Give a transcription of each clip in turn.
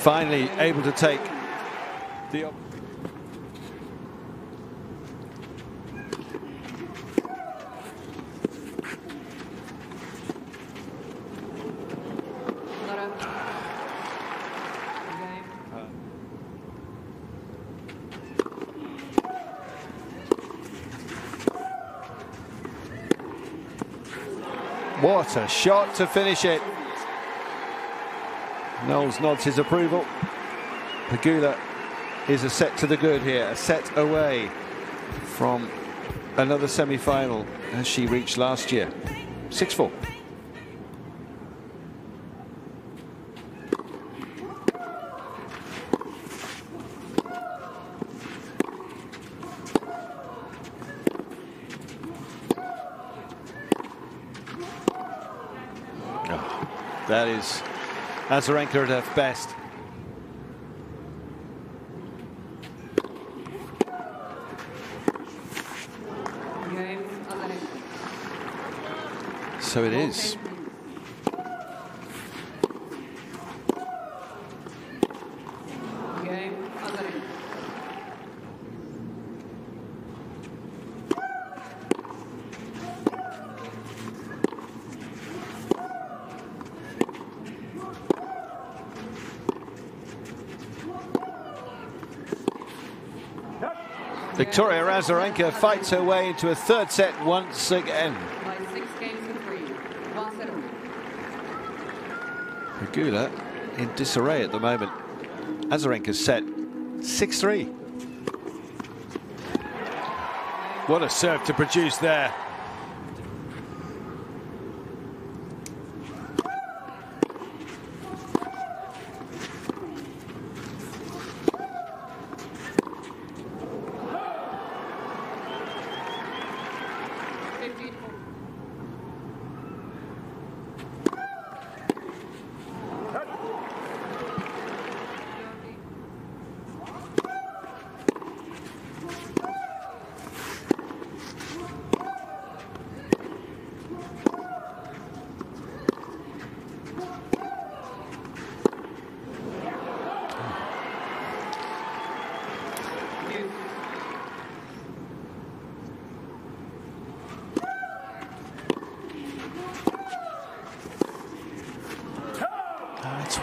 Finally able to take the opportunity. What a shot to finish it. Knowles nods his approval. Pegula is a set to the good here, a set away from another semi-final as she reached last year. 6-4. That is Azarenka at her best. So it is. Victoria Azarenka fights her way into a third set once again. By 6 games to 3. Pegula in disarray at the moment. Azarenka's set 6-3. What a serve to produce there.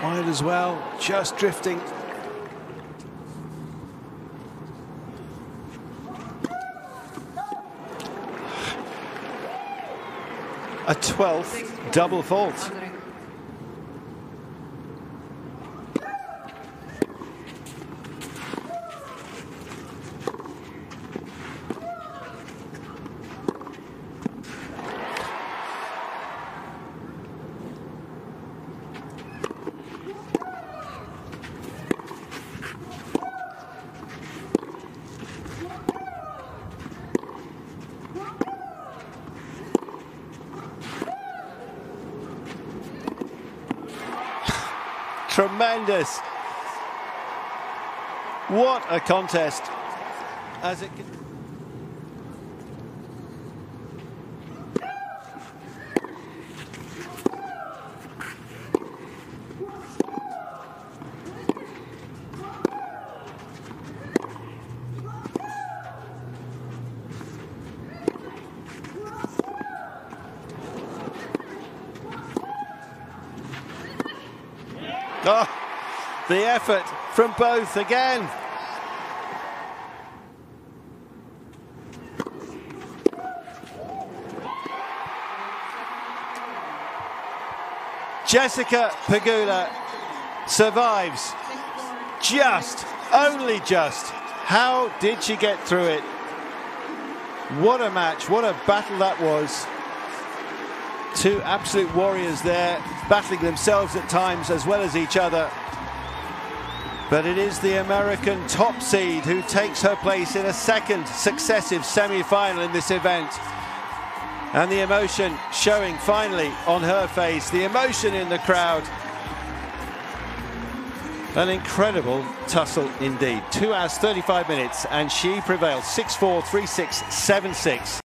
Wide as well, just drifting. A 12th double fault. Tremendous. What a contest. As it oh, the effort from both again. Jessica Pegula survives. Just, only just. How did she get through it? What a match, what a battle that was. Two absolute warriors there, battling themselves at times as well as each other. But it is the American top seed who takes her place in a second successive semi-final in this event. And the emotion showing finally on her face, the emotion in the crowd. An incredible tussle indeed. 2 hours, 35 minutes, and she prevails 6-4, 3-6, 7-6.